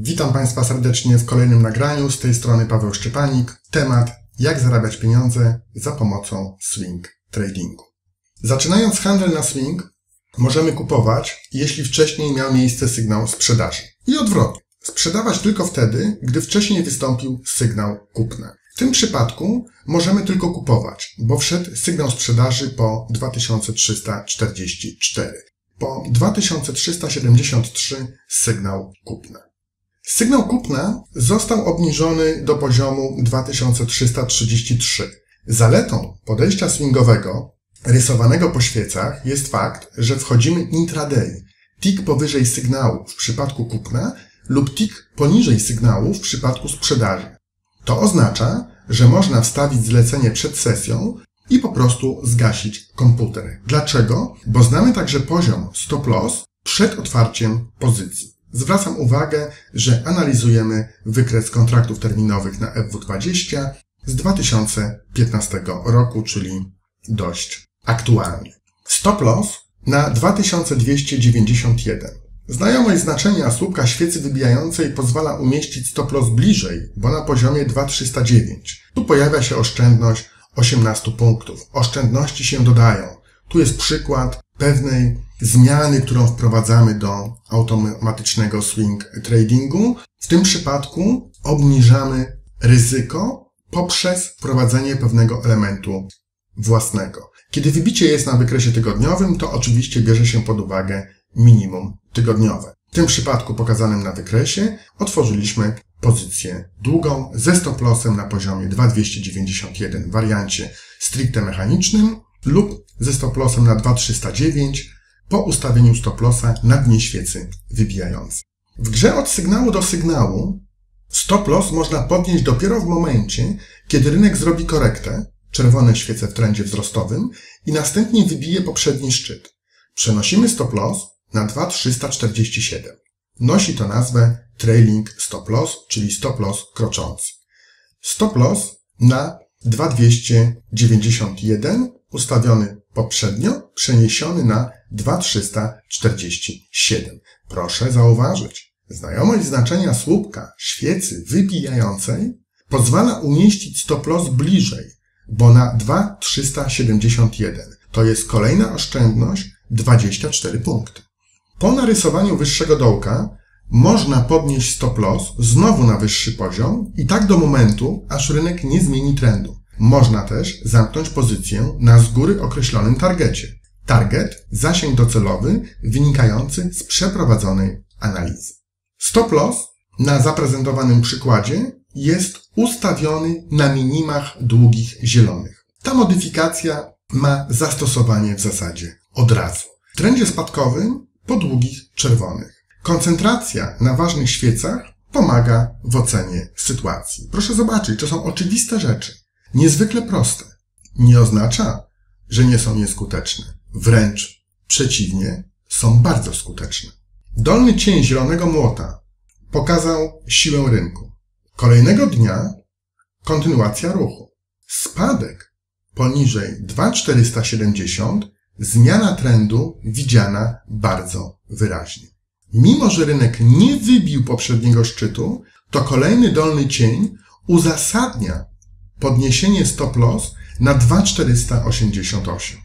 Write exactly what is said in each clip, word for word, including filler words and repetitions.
Witam Państwa serdecznie w kolejnym nagraniu, z tej strony Paweł Szczepanik. Temat: jak zarabiać pieniądze za pomocą swing tradingu. Zaczynając handel na swing, możemy kupować, jeśli wcześniej miał miejsce sygnał sprzedaży. I odwrotnie, sprzedawać tylko wtedy, gdy wcześniej wystąpił sygnał kupna. W tym przypadku możemy tylko kupować, bo wszedł sygnał sprzedaży po dwa tysiące trzysta czterdzieści cztery. Po dwa tysiące trzysta siedemdziesiąt trzy sygnał kupna. Sygnał kupna został obniżony do poziomu dwa tysiące trzysta trzydzieści trzy. Zaletą podejścia swingowego, rysowanego po świecach, jest fakt, że wchodzimy intraday. Tik powyżej sygnału w przypadku kupna lub tik poniżej sygnału w przypadku sprzedaży. To oznacza, że można wstawić zlecenie przed sesją i po prostu zgasić komputer. Dlaczego? Bo znamy także poziom stop loss przed otwarciem pozycji. Zwracam uwagę, że analizujemy wykres kontraktów terminowych na F W dwadzieścia z dwa tysiące piętnastego roku, czyli dość aktualnie. Stop loss na dwa tysiące dwieście dziewięćdziesiąt jeden. Znajomość znaczenia słupka świecy wybijającej pozwala umieścić stop loss bliżej, bo na poziomie dwa tysiące trzysta dziewięć. Tu pojawia się oszczędność osiemnastu punktów. Oszczędności się dodają. Tu jest przykład pewnej zmiany, którą wprowadzamy do automatycznego swing tradingu. W tym przypadku obniżamy ryzyko poprzez wprowadzenie pewnego elementu własnego. Kiedy wybicie jest na wykresie tygodniowym, to oczywiście bierze się pod uwagę minimum tygodniowe. W tym przypadku pokazanym na wykresie otworzyliśmy pozycję długą ze stop lossem na poziomie dwa tysiące dwieście dziewięćdziesiąt jeden w wariancie stricte mechanicznym lub ze stop lossem na dwa tysiące trzysta dziewięć po ustawieniu stop lossa na dnie świecy wybijającej. W grze od sygnału do sygnału stop loss można podnieść dopiero w momencie, kiedy rynek zrobi korektę, czerwone świece w trendzie wzrostowym, i następnie wybije poprzedni szczyt. Przenosimy stop loss na dwa tysiące trzysta czterdzieści siedem. Nosi to nazwę trailing stop loss, czyli stop loss kroczący. Stop loss na dwa tysiące dwieście dziewięćdziesiąt jeden ustawiony poprzednio, przeniesiony na dwa tysiące trzysta czterdzieści siedem. Proszę zauważyć, znajomość znaczenia słupka świecy wybijającej pozwala umieścić stop loss bliżej, bo na dwa tysiące trzysta siedemdziesiąt jeden. To jest kolejna oszczędność, dwadzieścia cztery punkty. Po narysowaniu wyższego dołka można podnieść stop loss znowu na wyższy poziom i tak do momentu, aż rynek nie zmieni trendu. Można też zamknąć pozycję na z góry określonym targecie. Target, zasięg docelowy wynikający z przeprowadzonej analizy. Stop loss na zaprezentowanym przykładzie jest ustawiony na minimach długich zielonych. Ta modyfikacja ma zastosowanie w zasadzie od razu. W trendzie spadkowym po długich czerwonych. Koncentracja na ważnych świecach pomaga w ocenie sytuacji. Proszę zobaczyć, to są oczywiste rzeczy. Niezwykle proste. Nie oznacza, że nie są nieskuteczne. Wręcz przeciwnie, są bardzo skuteczne. Dolny cień zielonego młota pokazał siłę rynku. Kolejnego dnia kontynuacja ruchu. Spadek poniżej dwa tysiące czterysta siedemdziesiąt. Zmiana trendu widziana bardzo wyraźnie. Mimo że rynek nie wybił poprzedniego szczytu, to kolejny dolny cień uzasadnia podniesienie stop loss na dwa tysiące czterysta osiemdziesiąt osiem.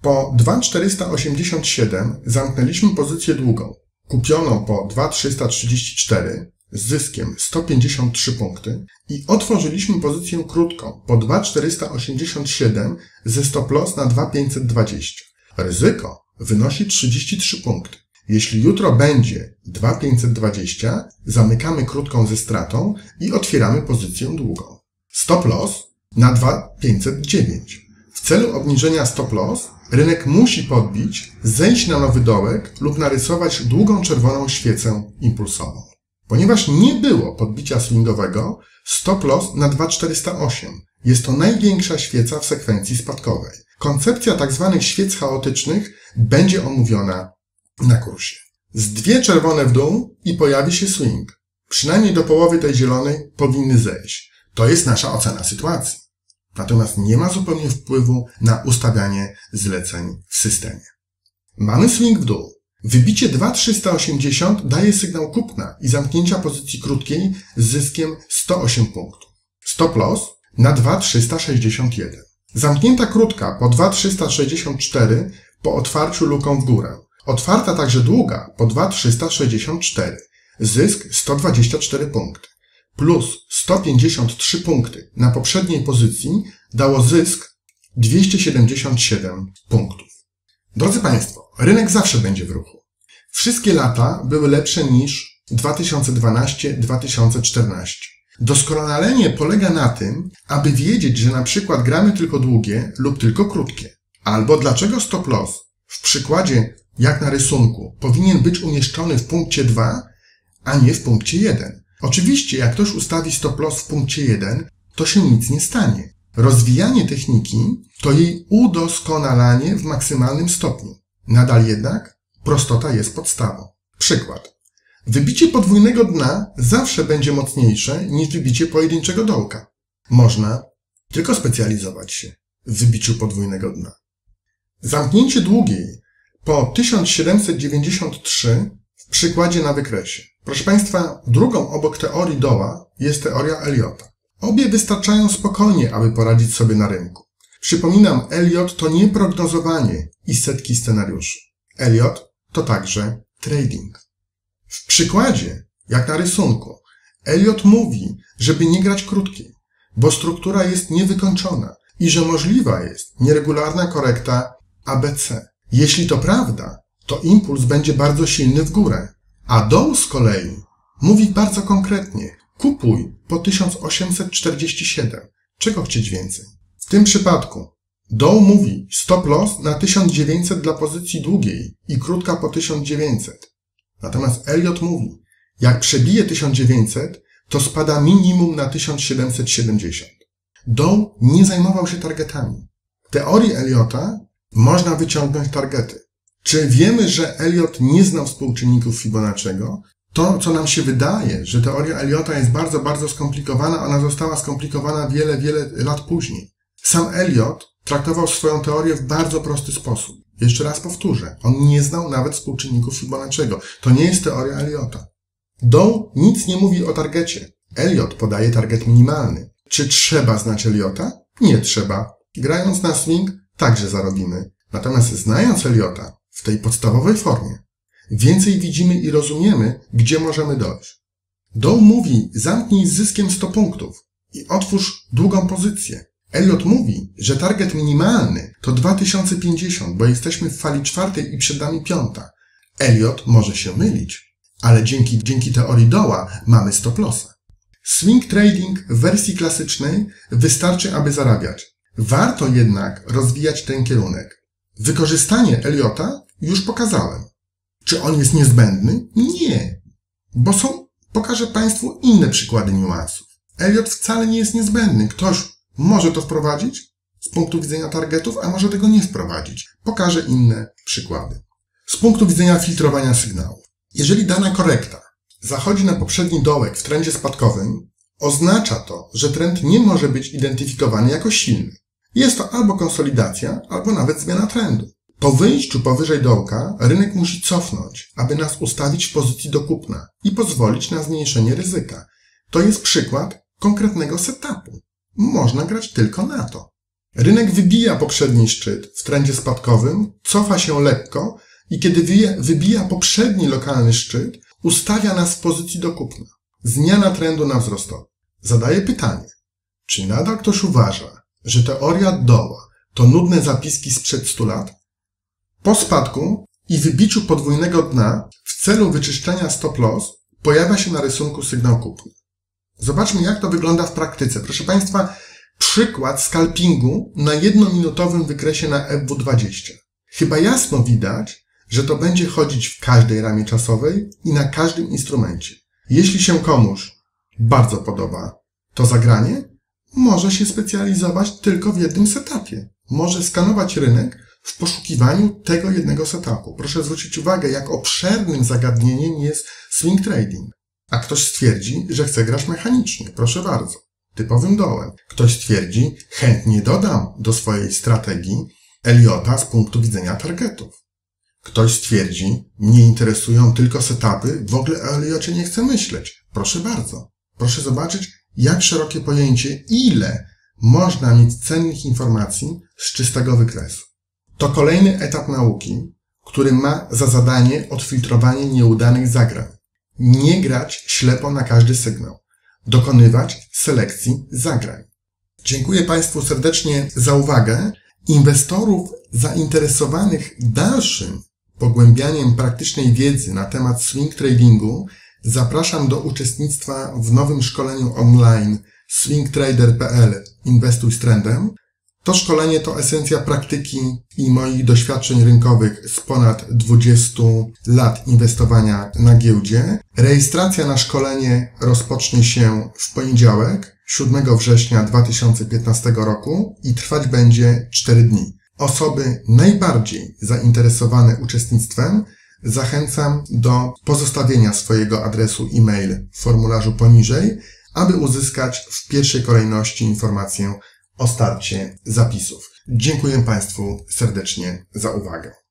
Po dwa tysiące czterysta osiemdziesiąt siedem zamknęliśmy pozycję długą, kupioną po dwa tysiące trzysta trzydzieści cztery z zyskiem sto pięćdziesiąt trzy punkty, i otworzyliśmy pozycję krótką po dwa tysiące czterysta osiemdziesiąt siedem ze stop loss na dwa tysiące pięćset dwadzieścia. Ryzyko wynosi trzydzieści trzy punkty. Jeśli jutro będzie dwa tysiące pięćset dwadzieścia, zamykamy krótką ze stratą i otwieramy pozycję długą. Stop loss na dwa tysiące pięćset dziewięć. W celu obniżenia stop loss rynek musi podbić, zejść na nowy dołek lub narysować długą czerwoną świecę impulsową. Ponieważ nie było podbicia swingowego, stop loss na dwa tysiące czterysta osiem. Jest to największa świeca w sekwencji spadkowej. Koncepcja tzw. świec chaotycznych będzie omówiona na kursie. Z dwie czerwone w dół i pojawi się swing. Przynajmniej do połowy tej zielonej powinny zejść. To jest nasza ocena sytuacji. Natomiast nie ma zupełnie wpływu na ustawianie zleceń w systemie. Mamy swing w dół. Wybicie dwa tysiące trzysta osiemdziesiąt daje sygnał kupna i zamknięcia pozycji krótkiej z zyskiem sto osiem punktów. Stop loss na dwa tysiące trzysta sześćdziesiąt jeden. Zamknięta krótka po dwa tysiące trzysta sześćdziesiąt cztery po otwarciu luką w górę. Otwarta także długa po dwa tysiące trzysta sześćdziesiąt cztery. Zysk sto dwadzieścia cztery punkty. Plus sto pięćdziesiąt trzy punkty na poprzedniej pozycji dało zysk dwieście siedemdziesiąt siedem punktów. Drodzy Państwo, rynek zawsze będzie w ruchu. Wszystkie lata były lepsze niż dwa tysiące dwanaście dwa tysiące czternaście. Doskonalenie polega na tym, aby wiedzieć, że na przykład gramy tylko długie lub tylko krótkie. Albo dlaczego stop loss w przykładzie jak na rysunku powinien być umieszczony w punkcie dwa, a nie w punkcie jeden. Oczywiście jak ktoś ustawi stop loss w punkcie jeden, to się nic nie stanie. Rozwijanie techniki to jej udoskonalanie w maksymalnym stopniu. Nadal jednak prostota jest podstawą. Przykład. Wybicie podwójnego dna zawsze będzie mocniejsze niż wybicie pojedynczego dołka. Można tylko specjalizować się w wybiciu podwójnego dna. Zamknięcie długiej po tysiąc siedemset dziewięćdziesiąt trzy w przykładzie na wykresie. Proszę Państwa, drugą obok teorii Doła jest teoria Elliotta. Obie wystarczają spokojnie, aby poradzić sobie na rynku. Przypominam, Elliott to nie prognozowanie i setki scenariuszy. Elliott to także trading. W przykładzie, jak na rysunku, Elliott mówi, żeby nie grać krótkiej, bo struktura jest niewykończona i że możliwa jest nieregularna korekta A B C. Jeśli to prawda, to impuls będzie bardzo silny w górę, a Doł z kolei mówi bardzo konkretnie: kupuj po tysiąc osiemset czterdzieści siedem. Czego chcieć więcej? W tym przypadku Dow mówi stop loss na tysiąc dziewięćset dla pozycji długiej i krótka po tysiąc dziewięćset. Natomiast Elliott mówi, jak przebije tysiąc dziewięćset, to spada minimum na tysiąc siedemset siedemdziesiąt. Dow nie zajmował się targetami. W teorii Elliotta można wyciągnąć targety. Czy wiemy, że Elliott nie znał współczynników Fibonacciego? To, co nam się wydaje, że teoria Elliotta jest bardzo, bardzo skomplikowana, ona została skomplikowana wiele, wiele lat później. Sam Elliott traktował swoją teorię w bardzo prosty sposób. Jeszcze raz powtórzę, on nie znał nawet współczynników Fibonacciego. To nie jest teoria Elliotta. Dow nic nie mówi o targecie. Elliott podaje target minimalny. Czy trzeba znać Elliotta? Nie trzeba. Grając na swing także zarobimy. Natomiast znając Elliotta w tej podstawowej formie, więcej widzimy i rozumiemy, gdzie możemy dojść. Dow mówi, zamknij z zyskiem sto punktów i otwórz długą pozycję. Elliott mówi, że target minimalny to dwa tysiące pięćdziesiąt, bo jesteśmy w fali czwartej i przed nami piąta. Elliott może się mylić, ale dzięki, dzięki teorii Doła mamy stop lossa. Swing trading w wersji klasycznej wystarczy, aby zarabiać. Warto jednak rozwijać ten kierunek. Wykorzystanie Elliotta już pokazałem. Czy on jest niezbędny? Nie, bo są, pokażę Państwu inne przykłady niuansów. Elliott wcale nie jest niezbędny. Ktoś może to wprowadzić z punktu widzenia targetów, a może tego nie wprowadzić. Pokażę inne przykłady. Z punktu widzenia filtrowania sygnałów. Jeżeli dana korekta zachodzi na poprzedni dołek w trendzie spadkowym, oznacza to, że trend nie może być identyfikowany jako silny. Jest to albo konsolidacja, albo nawet zmiana trendu. Po wyjściu powyżej dołka rynek musi cofnąć, aby nas ustawić w pozycji do kupna i pozwolić na zmniejszenie ryzyka. To jest przykład konkretnego setupu. Można grać tylko na to. Rynek wybija poprzedni szczyt w trendzie spadkowym, cofa się lekko i kiedy wybija poprzedni lokalny szczyt, ustawia nas w pozycji do kupna. Zmiana trendu na wzrostowy. Zadaję pytanie, czy nadal ktoś uważa, że teoria Doła to nudne zapiski sprzed stu lat? Po spadku i wybiciu podwójnego dna w celu wyczyszczenia stop loss pojawia się na rysunku sygnał kupny. Zobaczmy, jak to wygląda w praktyce. Proszę Państwa, przykład scalpingu na jednominutowym wykresie na F W dwadzieścia. Chyba jasno widać, że to będzie chodzić w każdej ramie czasowej i na każdym instrumencie. Jeśli się komuś bardzo podoba to zagranie, może się specjalizować tylko w jednym setupie. Może skanować rynek w poszukiwaniu tego jednego setupu. Proszę zwrócić uwagę, jak obszernym zagadnieniem jest swing trading. A ktoś stwierdzi, że chce grać mechanicznie. Proszę bardzo. Typowym dołem. Ktoś stwierdzi, chętnie dodam do swojej strategii Elliotta z punktu widzenia targetów. Ktoś stwierdzi, mnie interesują tylko setupy, w ogóle o Elliocie nie chcę myśleć. Proszę bardzo. Proszę zobaczyć, jak szerokie pojęcie, ile można mieć cennych informacji z czystego wykresu. To kolejny etap nauki, który ma za zadanie odfiltrowanie nieudanych zagrań. Nie grać ślepo na każdy sygnał. Dokonywać selekcji zagrań. Dziękuję Państwu serdecznie za uwagę. Inwestorów zainteresowanych dalszym pogłębianiem praktycznej wiedzy na temat swing tradingu zapraszam do uczestnictwa w nowym szkoleniu online swing trader kropka p l Inwestuj z trendem. To szkolenie to esencja praktyki i moich doświadczeń rynkowych z ponad dwudziestu lat inwestowania na giełdzie. Rejestracja na szkolenie rozpocznie się w poniedziałek, siódmego września dwa tysiące piętnastego roku i trwać będzie cztery dni. Osoby najbardziej zainteresowane uczestnictwem zachęcam do pozostawienia swojego adresu e-mail w formularzu poniżej, aby uzyskać w pierwszej kolejności informację o starcie zapisów. Dziękuję Państwu serdecznie za uwagę.